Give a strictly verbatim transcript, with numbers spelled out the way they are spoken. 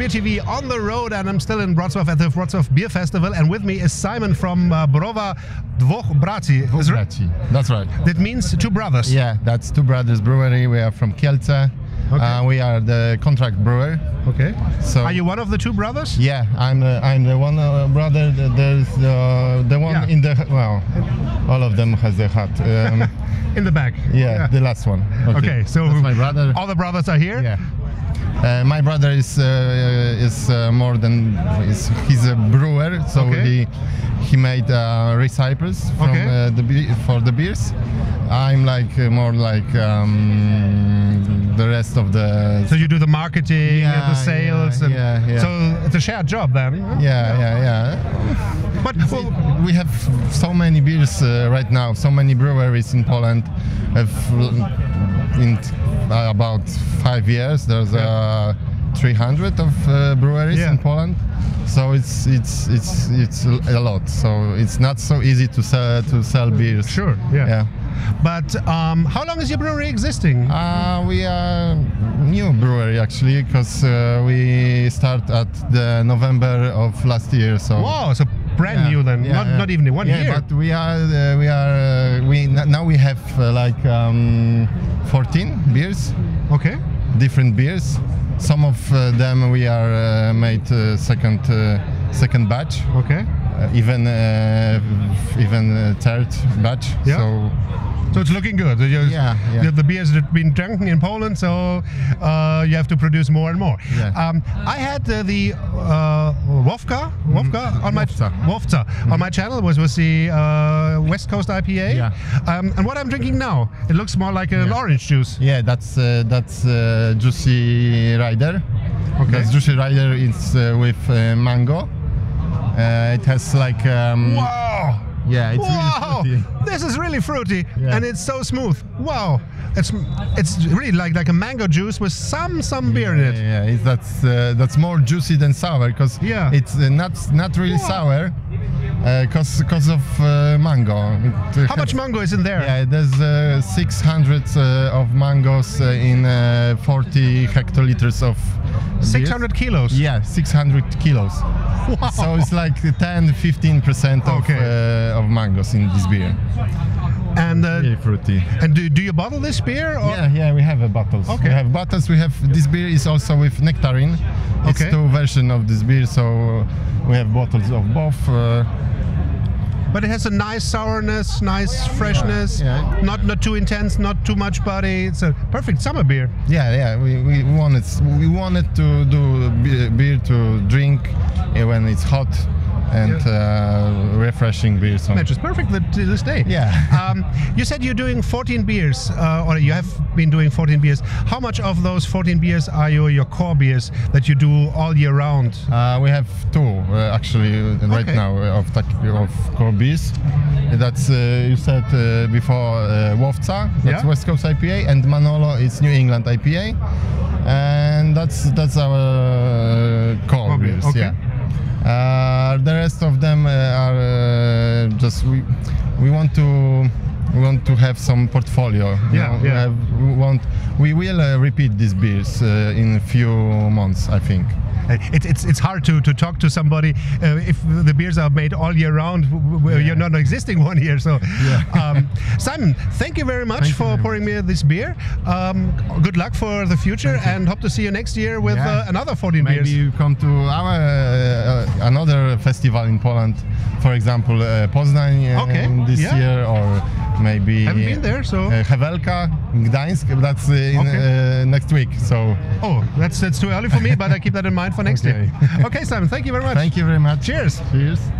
Beer T V on the road, and I'm still in Bradsworth at the Bradsworth Beer Festival, and with me is Simon from uh, Browar Dwoch Braci. Braci. That's right. That means two brothers. Yeah, that's two brothers brewery. We are from Kielce. Okay. Uh, we are the contract brewer. Okay. So are you one of the two brothers? Yeah, I'm the, I'm the one uh, brother. The, there's the, the one yeah. in the well, all of them has their hat. Um, in the back. Yeah, yeah, the last one. Okay, okay, so that's my brother. All the brothers are here. Yeah. Uh, my brother is uh, is uh, more than is, he's a brewer, so okay. he he made uh, recipes from okay. uh, the be for the beers. I'm like uh, more like um, the rest of the. So you do the marketing, yeah, the sales, yeah, and yeah, yeah. so it's a shared job then. Yeah, yeah, yeah. yeah. But well, we have so many beers uh, right now, so many breweries in Poland. Have in about five years, there's uh, three hundred of uh, breweries yeah. in Poland, so it's it's it's it's a lot. So it's not so easy to sell to sell beers. Sure. Yeah. yeah. But um, how long is your brewery existing? Uh, we are new brewery actually, because uh, we start at the November of last year. So. Wow. So brand yeah, new then, yeah, not, yeah. not even one yeah, year. But we are, uh, we are, uh, we now we have uh, like um, fourteen beers. Okay. Different beers. Some of uh, them we are uh, made uh, second, uh, second batch. Okay. Uh, even, uh, even uh, third batch. Yeah. So. So it's looking good. You're, yeah, yeah. The beers have been drunken in Poland, so uh, you have to produce more and more. Yeah. Um, I had uh, the uh, Wofka, Wofka mm. on my Wofka. Wofka. Mm. on my channel was was the uh, West Coast I P A. Yeah. Um, and what I'm drinking now, it looks more like an yeah. orange juice. Yeah, that's uh, that's uh, Juicy Rider. Okay. That's Juicy Rider. It's uh, with uh, mango. Uh, it has like. Um, wow. Yeah, it's wow, really fruity. This is really fruity, yeah. and it's so smooth. Wow, it's it's really like like a mango juice with some some yeah, beer in it. Yeah, yeah. It's, that's uh, that's more juicy than sour because yeah. it's uh, not not really wow. sour because uh, because of uh, mango. It, uh, How much mango is in there? Yeah, there's uh, six hundred uh, of mangoes uh, in uh, forty hectoliters of. six hundred beer? Kilos. Yeah, six hundred kilos. Wow. So it's like ten to fifteen percent of, okay. uh, of mangoes in this beer. And uh, really fruity. And do, do you bottle this beer? Or? Yeah, yeah, we have a bottles. Okay. We have bottles. We have this beer is also with nectarine. It's okay. two versions of this beer, so we have bottles of both. Uh, But it has a nice sourness, nice freshness, yeah, yeah. not not too intense, not too much body. It's a perfect summer beer. Yeah, yeah. We we wanted we wanted to do beer to drink when it's hot and yeah. uh, refreshing beer. So. Matches perfectly to this day. Yeah. um, you said you're doing fourteen beers, uh, or you have been doing fourteen beers. How much of those fourteen beers are your your core beers that you do all year round? Uh, we have two. Uh, actually uh, right okay. now uh, of, of core beers. That's uh, you said uh, before uh, Wofka, that's yeah. West Coast I P A, and Manolo is New England I P A, and that's that's our uh, core okay. beers. Okay. Yeah. Uh, the rest of them uh, are uh, just we we want to we want to have some portfolio. Yeah. You know? yeah. We, have, we want we will uh, repeat these beers uh, in a few months, I think. It, it's it's hard to to talk to somebody uh, if the beers are made all year round. Yeah. You're not existing one here, so yeah. um, Simon, thank you very much thank for very pouring much. me this beer. Um, good luck for the future, thank and you. hope to see you next year with yeah. uh, another fourteen Maybe beers. Maybe you come to our uh, uh, another festival in Poland, for example uh, Poznań uh, okay. this yeah. year or. Maybe haven't been there, so uh, Havelka, Gdańsk. That's uh, in, okay. uh, next week. So oh, that's that's too early for me, but I keep that in mind for next okay. year. Okay, Simon, thank you very much. Thank you very much. Cheers. Cheers.